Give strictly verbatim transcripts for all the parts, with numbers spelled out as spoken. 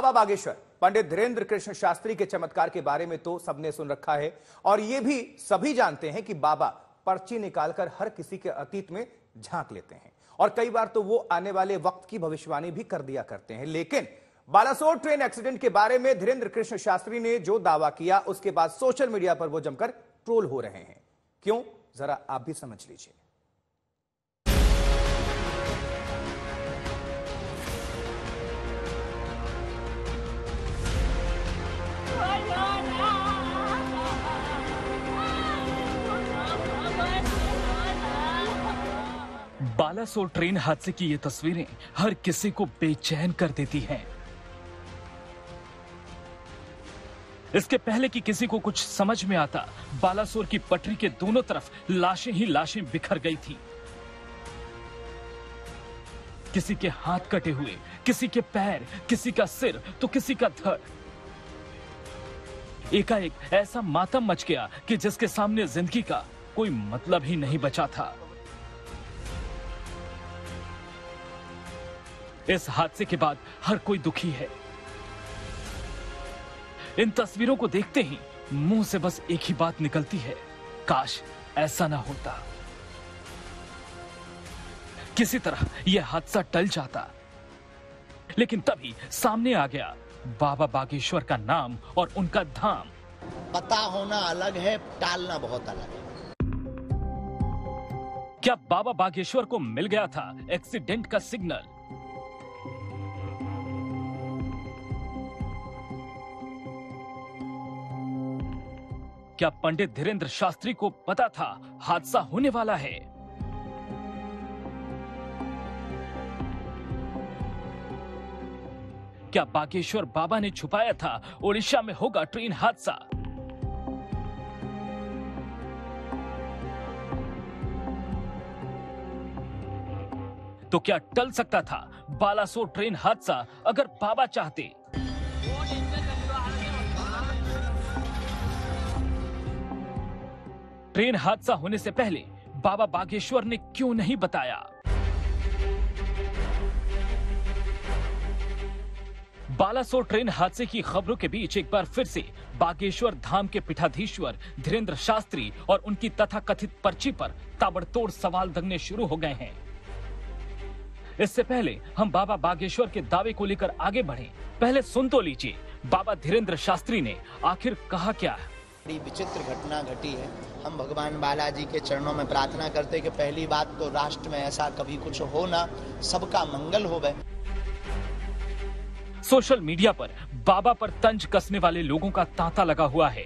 बाबा बागेश्वर पंडित धीरेन्द्र कृष्ण शास्त्री के चमत्कार के बारे में तो सबने सुन रखा है और ये भी सभी जानते हैं कि बाबा पर्ची निकालकर हर किसी के अतीत में झांक लेते हैं और कई बार तो वो आने वाले वक्त की भविष्यवाणी भी कर दिया करते हैं। लेकिन बालासोर ट्रेन एक्सीडेंट के बारे में धीरेन्द्र कृष्ण शास्त्री ने जो दावा किया उसके बाद सोशल मीडिया पर वो जमकर ट्रोल हो रहे हैं। क्यों, जरा आप भी समझ लीजिए। बालासोर ट्रेन हादसे की ये तस्वीरें हर किसी को बेचैन कर देती हैं। इसके पहले कि किसी को कुछ समझ में आता, बालासोर की पटरी के दोनों तरफ लाशें ही लाशें बिखर गई थी। किसी के हाथ कटे हुए, किसी के पैर, किसी का सिर तो किसी का धड़। एकाएक ऐसा मातम मच गया कि जिसके सामने जिंदगी का कोई मतलब ही नहीं बचा था। इस हादसे के बाद हर कोई दुखी है। इन तस्वीरों को देखते ही मुंह से बस एक ही बात निकलती है, काश ऐसा ना होता। किसी तरह यह हादसा टल जाता। लेकिन तभी सामने आ गया बाबा बागेश्वर का नाम और उनका धाम। पता होना अलग है, टालना बहुत अलग है। क्या बाबा बागेश्वर को मिल गया था एक्सीडेंट का सिग्नल? क्या पंडित धीरेन्द्र शास्त्री को पता था हादसा होने वाला है? क्या बागेश्वर बाबा ने छुपाया था ओडिशा में होगा ट्रेन हादसा? तो क्या टल सकता था बालासोर ट्रेन हादसा अगर बाबा चाहते? ट्रेन हादसा होने से पहले बाबा बागेश्वर ने क्यों नहीं बताया? बालासोर ट्रेन हादसे की खबरों के बीच एक बार फिर से बागेश्वर धाम के पीठाधीश्वर धीरेन्द्र शास्त्री और उनकी तथाकथित पर्ची पर ताबड़तोड़ सवाल दंगने शुरू हो गए हैं। इससे पहले हम बाबा बागेश्वर के दावे को लेकर आगे बढ़े, पहले सुन तो लीजिए बाबा धीरेन्द्र शास्त्री ने आखिर कहा क्या है। बड़ी विचित्र घटना घटी है। हम भगवान बालाजी के चरणों में प्रार्थना करते हैं कि पहली बात तो राष्ट्र में ऐसा कभी कुछ हो ना, सबका मंगल हो। सोशल मीडिया पर बाबा पर तंज कसने वाले लोगों का तांता लगा हुआ है।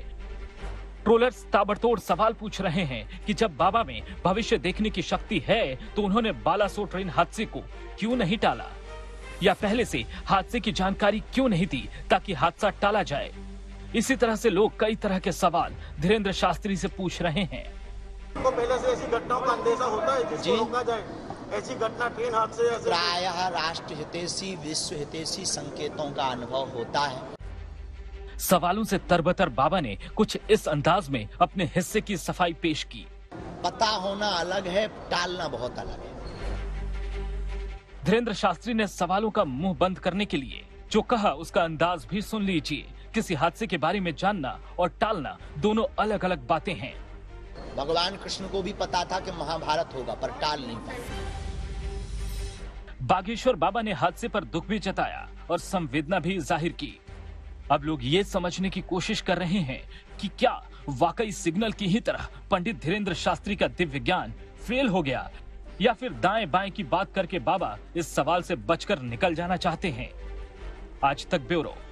ट्रोलर्स ताबड़तोड़ सवाल पूछ रहे हैं कि जब बाबा में भविष्य देखने की शक्ति है तो उन्होंने बालासोर ट्रेन हादसे को क्यों नहीं टाला या पहले से हादसे की जानकारी क्यों नहीं दी ताकि हादसा टाला जाए। इसी तरह से लोग कई तरह के सवाल धीरेन्द्र शास्त्री से पूछ रहे हैं। तो पहले से ऐसी घटनाओं का अंदेशा होता है जिसको रोका जाए। ऐसी घटना ट्रेन हादसे प्रायः राष्ट्र हितैषी विश्व हितैषी संकेतों का अनुभव होता है। सवालों से तरबतर बाबा ने कुछ इस अंदाज में अपने हिस्से की सफाई पेश की। पता होना अलग है, टालना बहुत अलग है। धीरेन्द्र शास्त्री ने सवालों का मुंह बंद करने के लिए जो कहा उसका अंदाज भी सुन लीजिए। किसी हादसे के बारे में जानना और टालना दोनों अलग अलग बातें हैं। भगवान कृष्ण को भी पता था कि महाभारत होगा पर टाल नहीं पाए। बागेश्वर बाबा ने हादसे पर दुख भी जताया और संवेदना भी जाहिर की। अब लोग ये समझने की कोशिश कर रहे हैं कि क्या वाकई सिग्नल की ही तरह पंडित धीरेन्द्र शास्त्री का दिव्य ज्ञान फेल हो गया या फिर दाएं बाएं की बात करके बाबा इस सवाल से बचकर निकल जाना चाहते हैं। आज तक ब्यूरो।